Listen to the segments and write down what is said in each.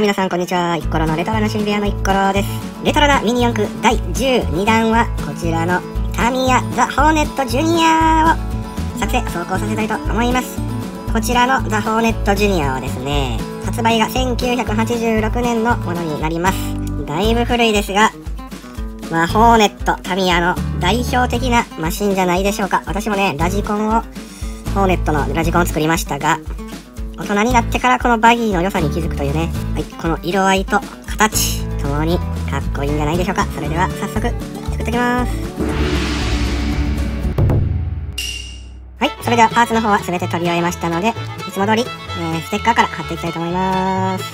も皆さんこんにちは。イッコロのレトロな趣味部屋のイッコロです。レトロなミニ四駆第12弾はこちらのタミヤザ・ホーネット・ジュニアを作成走行させたいと思います。こちらのザ・ホーネット・ジュニアはですね、発売が1986年のものになります。だいぶ古いですが、まあ、ホーネットタミヤの代表的なマシンじゃないでしょうか。私もね、ラジコンをホーネットのラジコンを作りましたが、大人になってからこのバギーの良さに気づくというね、はい、この色合いと形ともにかっこいいんじゃないでしょうか。それでは早速作っていきます。はい、それではパーツの方は全て取り終えましたので、いつも通り、ステッカーから貼っていきたいと思います。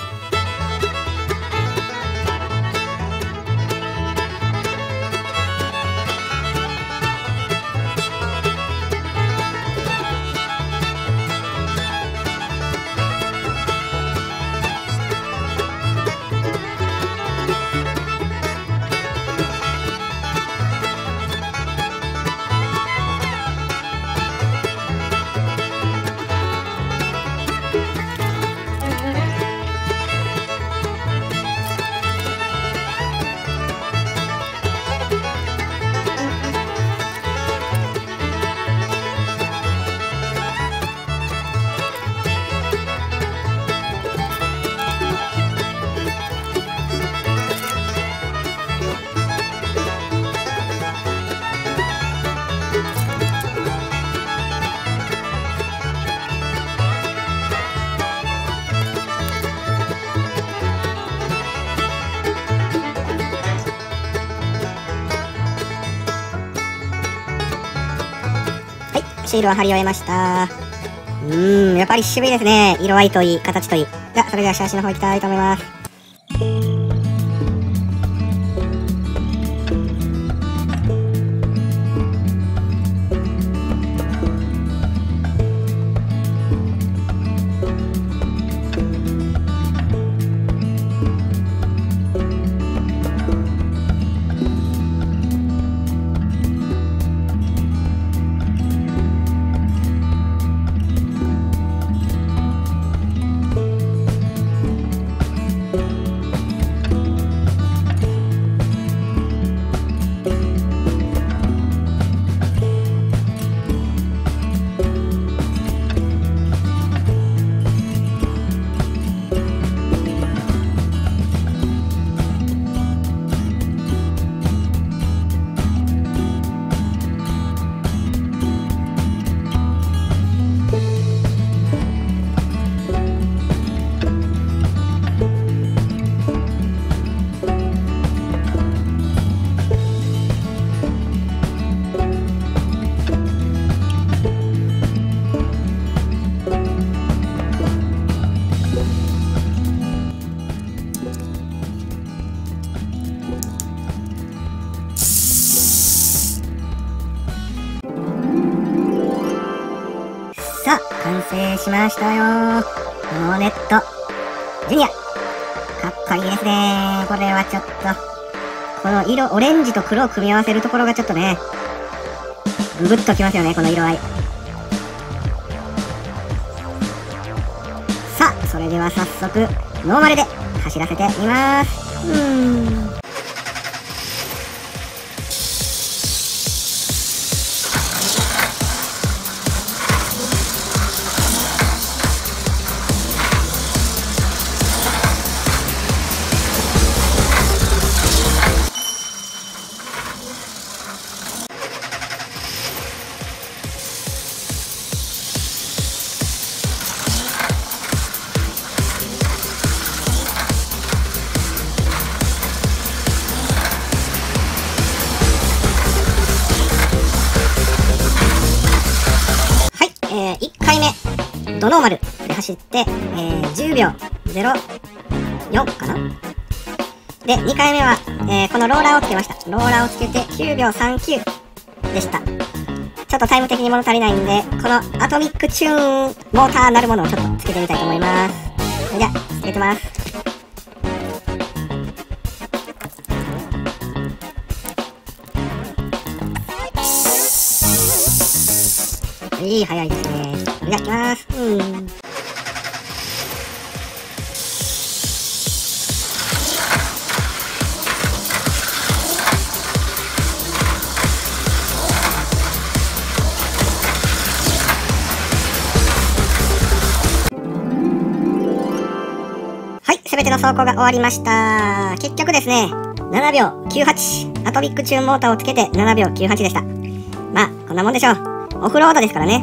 シールは貼り終えました。やっぱり渋いですね。色合いといい、形といい。じゃあそれでは写真の方行きたいと思います。さあ、完成しましたよー。ホーネットジュニア、かっこいいですねー。これはちょっと、この色、オレンジと黒を組み合わせるところがちょっとね、ググッときますよね、この色合い。さあ、それでは早速ノーマルで走らせてみます。1回目ドノーマルで走って、10秒04かな。で2回目は、このローラーをつけました。ローラーをつけて9秒39でした。ちょっとタイム的に物足りないんで、このアトミックチューンモーターなるものをちょっとつけてみたいと思います。それじゃあつけてます。いい、早いですね。いただきます。全ての走行が終わりました。結局ですね、7秒98。アトミックチューンモーターをつけて7秒98でした。まあ、こんなもんでしょう。オフロードですからね。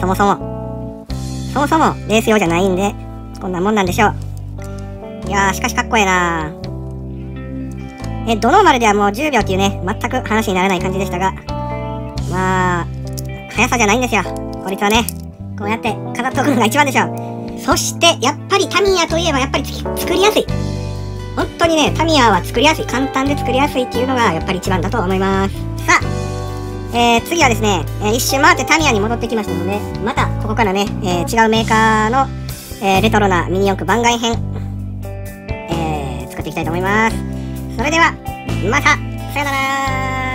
そもそも。そもそもレース用じゃないんで、こんなもんなんでしょう。いやー、しかしかっこええなー。ドノーマルではもう10秒っていうね、全く話にならない感じでしたが、まあ、速さじゃないんですよ。効率はね、こうやって語っておくのが一番でしょう。そして、やっぱりタミヤといえばやっぱり作りやすい。本当にね、タミヤは作りやすい。簡単で作りやすいっていうのがやっぱり一番だと思います。さあ、次はですね、一周回ってタミヤに戻ってきましたので、またここからね、違うメーカーの、レトロなミニ四駆番外編、作っていきたいと思います。それでは、また、さよなら。